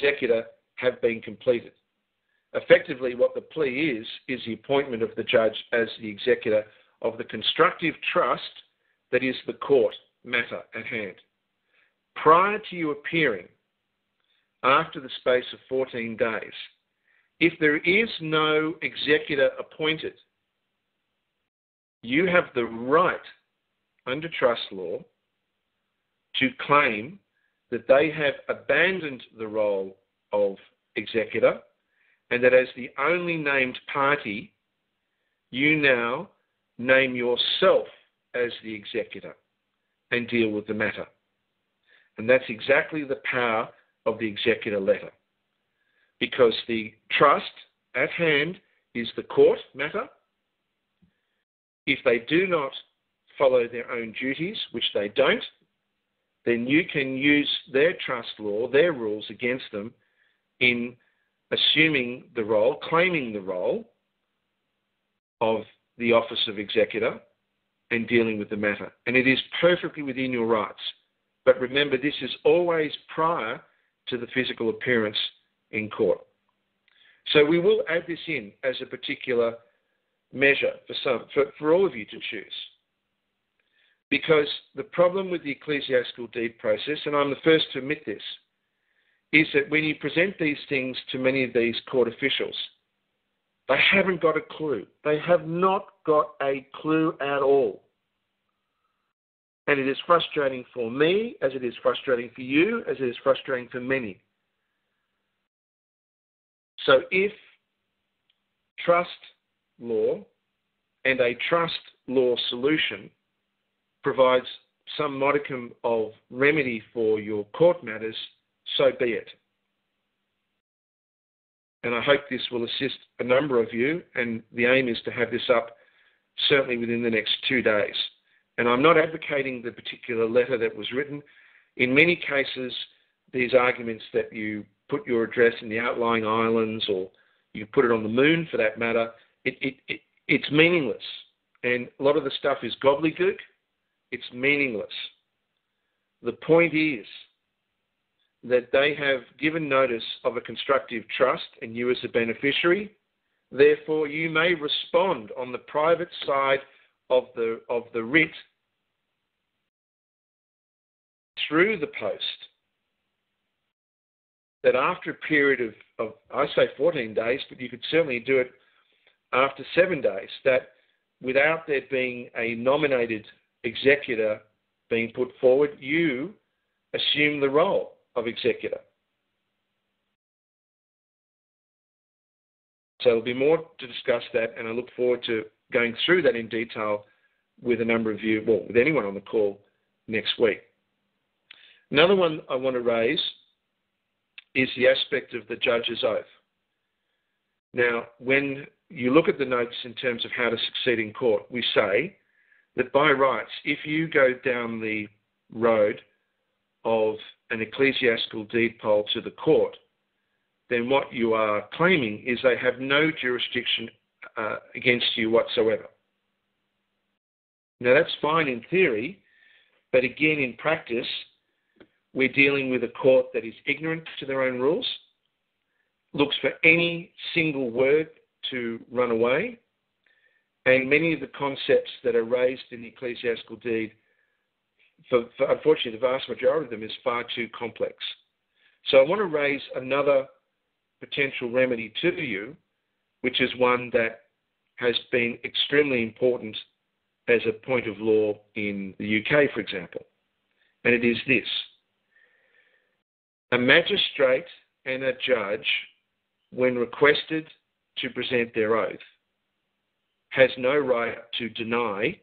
executor have been completed. Effectively, what the plea is the appointment of the judge as the executor of the constructive trust that is the court matter at hand. Prior to you appearing, after the space of 14 days, if there is no executor appointed, you have the right under trust law to claim that they have abandoned the role of executor and that as the only named party, you now name yourself as the executor and deal with the matter. And that's exactly the power of the executor letter, because the trust at hand is the court matter. If they do not follow their own duties, which they don't, then you can use their trust law, their rules against them in assuming the role, claiming the role of the office of executor and dealing with the matter. And it is perfectly within your rights. But remember, this is always prior to the physical appearance in court. So we will add this in as a particular measure for all of you to choose. Because the problem with the ecclesiastical deed process, and I'm the first to admit this, is that when you present these things to many of these court officials, they haven't got a clue. They have not got a clue at all. And it is frustrating for me, as it is frustrating for you, as it is frustrating for many. So if trust law and a trust law solution provides some modicum of remedy for your court matters, so be it. And I hope this will assist a number of you, and the aim is to have this up certainly within the next 2 days. And I'm not advocating the particular letter that was written. In many cases, these arguments that you put your address in the outlying islands or you put it on the moon for that matter, it's meaningless. And a lot of the stuff is gobbledygook. It's meaningless. The point is that they have given notice of a constructive trust and you as a beneficiary. Therefore, you may respond on the private side of the writ through the post that after a period of I say 14 days, but you could certainly do it after 7 days, that without there being a nominated executor being put forward, you assume the role of executor. So there'll be more to discuss that, and I look forward to going through that in detail with a number of you, well, with anyone on the call next week. Another one I want to raise is the aspect of the judge's oath. Now, when you look at the notes in terms of how to succeed in court, we say that by rights, if you go down the road of an ecclesiastical deed poll to the court, then what you are claiming is they have no jurisdiction against you whatsoever. Now, that's fine in theory, but again, in practice, we're dealing with a court that is ignorant to their own rules, looks for any single word to run away, and many of the concepts that are raised in the ecclesiastical deed, for unfortunately the vast majority of them, is far too complex. So I want to raise another potential remedy to you, which is one that has been extremely important as a point of law in the UK, for example. And it is this. A magistrate and a judge, when requested to present their oath, has no right to deny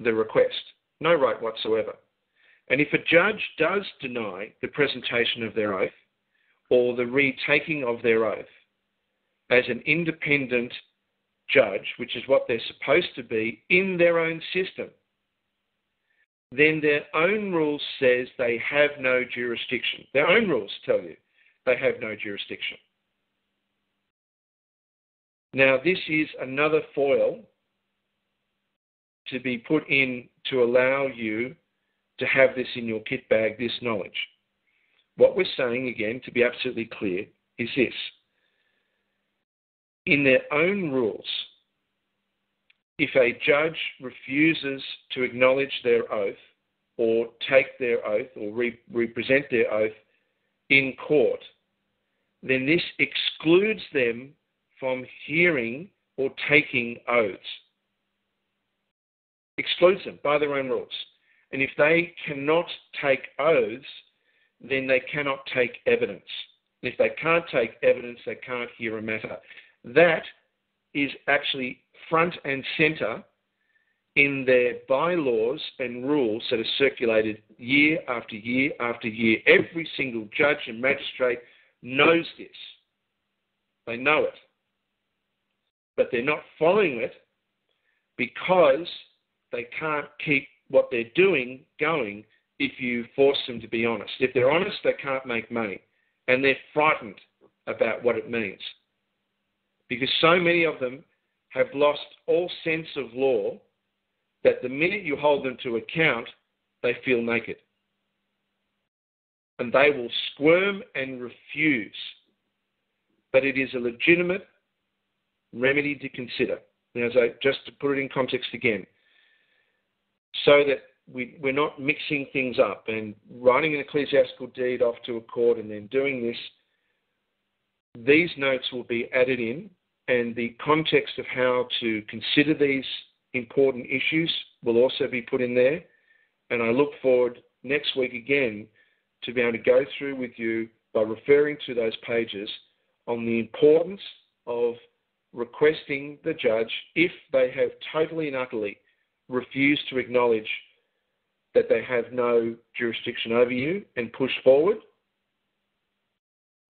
the request. No right whatsoever. And if a judge does deny the presentation of their oath or the retaking of their oath as an independent judge, which is what they're supposed to be in their own system, then their own rules says they have no jurisdiction. Their own rules tell you they have no jurisdiction. Now, this is another foil to be put in to allow you to have this in your kit bag, this knowledge. What we're saying, again, to be absolutely clear, is this. In their own rules, if a judge refuses to acknowledge their oath or take their oath or represent their oath in court, then this excludes them from hearing or taking oaths. Excludes them by their own rules. And if they cannot take oaths, then they cannot take evidence. And if they can't take evidence, they can't hear a matter. That is actually front and centre in their bylaws and rules that are circulated year after year after year. Every single judge and magistrate knows this. They know it. But they're not following it because they can't keep what they're doing going if you force them to be honest. If they're honest, they can't make money. And they're frightened about what it means. Because so many of them have lost all sense of law that the minute you hold them to account, they feel naked. And they will squirm and refuse. But it is a legitimate remedy to consider. Now, just to put it in context again, so that we're not mixing things up and writing an ecclesiastical deed off to a court and then doing this, these notes will be added in, and the context of how to consider these important issues will also be put in there. And I look forward next week again to be able to go through with you by referring to those pages on the importance of requesting the judge, if they have totally and utterly refused to acknowledge that they have no jurisdiction over you and push forward,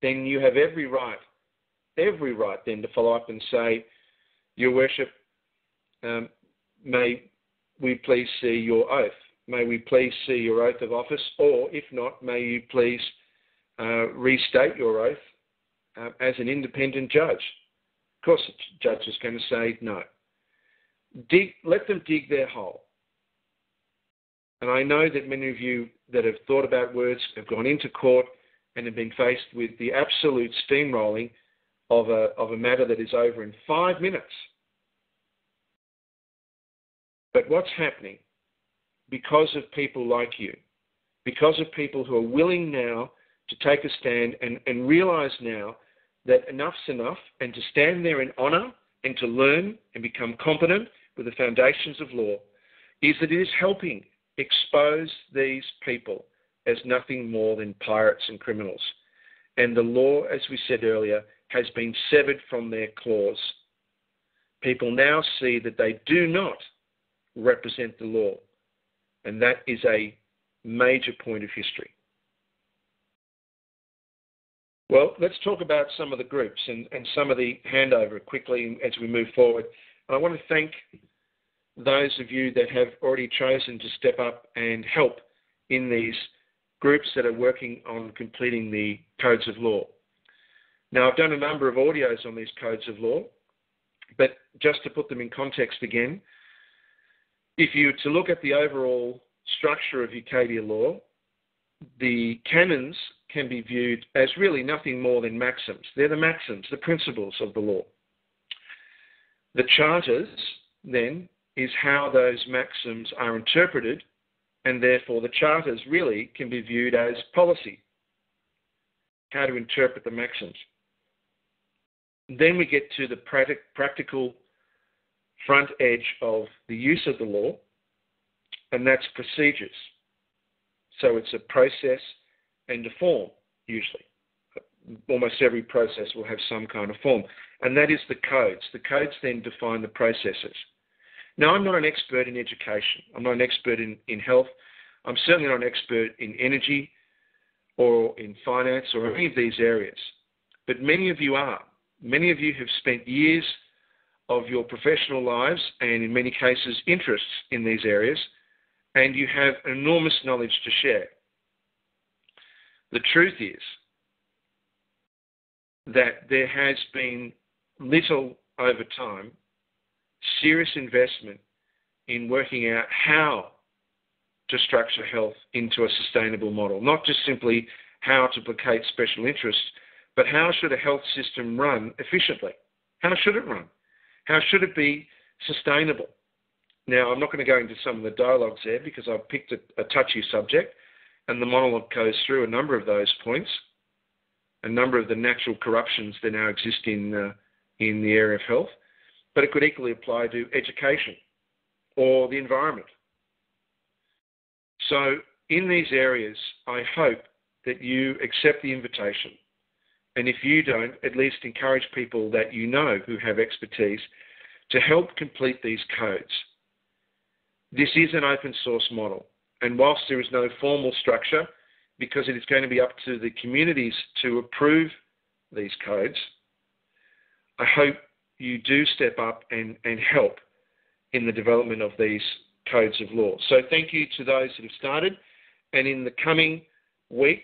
then you have every right then to follow up and say, Your Worship, may we please see your oath? May we please see your oath of office? Or if not, may you please restate your oath as an independent judge. Of course, the judge is going to say no. Let them dig their hole. And I know that many of you that have thought about words have gone into court and have been faced with the absolute steamrolling of a matter that is over in 5 minutes. But what's happening, because of people like you, because of people who are willing now to take a stand and realise now that enough's enough, and to stand there in honour and to learn and become competent with the foundations of law, is that it is helping expose these people as nothing more than pirates and criminals. And the law, as we said earlier, has been severed from their claws. People now see that they do not represent the law. And that is a major point of history. Well, let's talk about some of the groups and some of the handover quickly as we move forward. And I want to thank those of you that have already chosen to step up and help in these groups that are working on completing the codes of law. Now, I've done a number of audios on these codes of law, but just to put them in context again, if you were to look at the overall structure of UCADIA law, the canons can be viewed as really nothing more than maxims. They're the maxims, the principles of the law. The charters, then, is how those maxims are interpreted, and therefore the charters really can be viewed as policy, how to interpret the maxims. Then we get to the practical front edge of the use of the law, and that's procedures. So it's a process and a form, usually. Almost every process will have some kind of form. And that is the codes. The codes then define the processes. Now, I'm not an expert in education. I'm not an expert in health. I'm certainly not an expert in energy or in finance or any of these areas. But many of you are. Many of you have spent years of your professional lives and, in many cases, interests in these areas, and you have enormous knowledge to share. The truth is that there has been little over time serious investment in working out how to structure health into a sustainable model, not just simply how to placate special interests, but how should a health system run efficiently? How should it run? How should it be sustainable? Now, I'm not going to go into some of the dialogues there because I've picked a touchy subject, and the monologue goes through a number of those points, a number of the natural corruptions that now exist in the area of health, but it could equally apply to education or the environment. So in these areas, I hope that you accept the invitation. And if you don't, at least encourage people that you know who have expertise to help complete these codes. This is an open source model. And whilst there is no formal structure, because it is going to be up to the communities to approve these codes, I hope you do step up and help in the development of these codes of law. So thank you to those that have started. And in the coming week,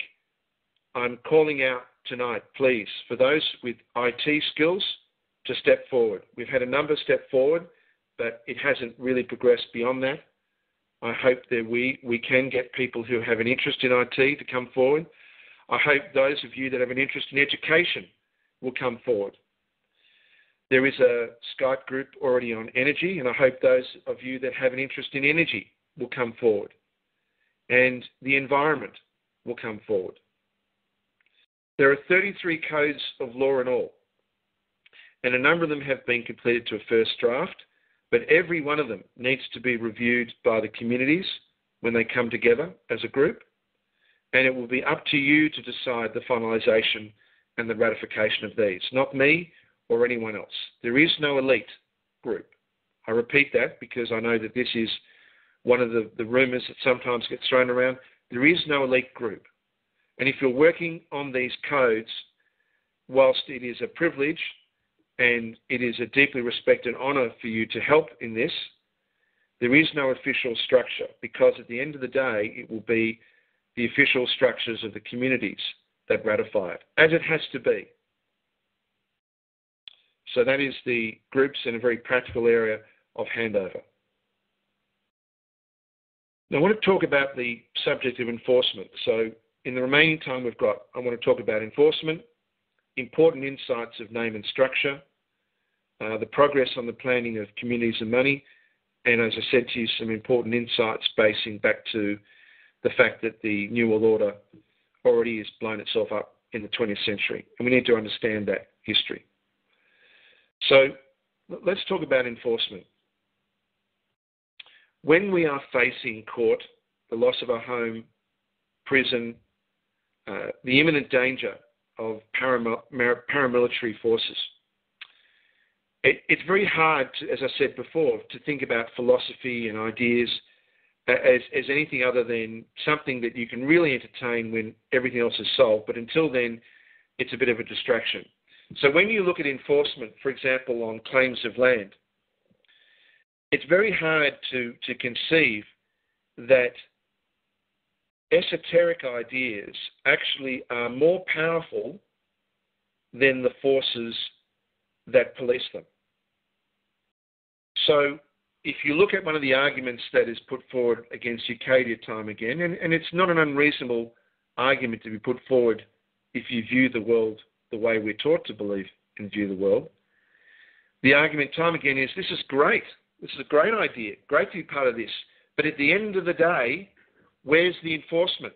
I'm calling out tonight, please, for those with IT skills to step forward. We've had a number step forward, but it hasn't really progressed beyond that. I hope that we can get people who have an interest in IT to come forward. I hope those of you that have an interest in education will come forward. There is a Skype group already on energy, and I hope those of you that have an interest in energy will come forward. And the environment will come forward. There are 33 codes of law in all, and a number of them have been completed to a first draft, but every one of them needs to be reviewed by the communities when they come together as a group, and it will be up to you to decide the finalisation and the ratification of these, not me or anyone else. There is no elite group. I repeat that because I know that this is one of the rumours that sometimes gets thrown around. There is no elite group. And if you're working on these codes, whilst it is a privilege and it is a deeply respected honour for you to help in this, there is no official structure, because at the end of the day, it will be the official structures of the communities that ratify it, as it has to be. So that is the groups in a very practical area of handover. Now I want to talk about the subject of enforcement. So in the remaining time we've got, I want to talk about enforcement, important insights of name and structure, the progress on the planning of communities and money, and as I said to you, some important insights basing back to the fact that the New World Order already has blown itself up in the 20th century, and we need to understand that history. So let's talk about enforcement. When we are facing court, the loss of our home, prison, the imminent danger of paramilitary forces, it's very hard, to, as I said before, to think about philosophy and ideas as anything other than something that you can really entertain when everything else is solved. But until then, it's a bit of a distraction. So when you look at enforcement, for example, on claims of land, it's very hard to conceive that esoteric ideas actually are more powerful than the forces that police them. So if you look at one of the arguments that is put forward against UCADIA time again, and it's not an unreasonable argument to be put forward if you view the world the way we're taught to believe and view the world. The argument time again is, this is great. This is a great idea, great to be part of this. But at the end of the day, where's the enforcement?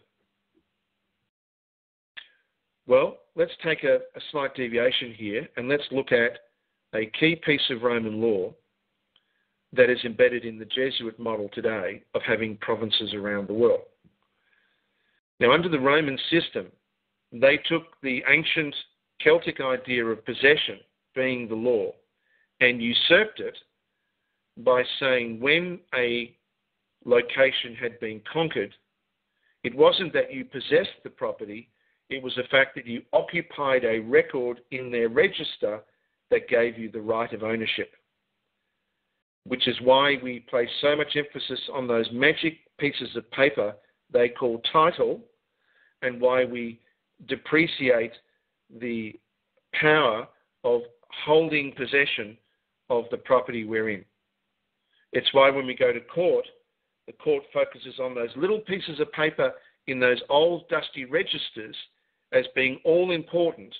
Well, let's take a slight deviation here and let's look at a key piece of Roman law that is embedded in the Jesuit model today of having provinces around the world. Now, under the Roman system, they took the ancient Celtic idea of possession being the law and usurped it by saying when a location had been conquered, it wasn't that you possessed the property, it was the fact that you occupied a record in their register that gave you the right of ownership, which is why we place so much emphasis on those magic pieces of paper they call title, and why we depreciate the power of holding possession of the property we're in. It's why when we go to court, the court focuses on those little pieces of paper in those old dusty registers as being all important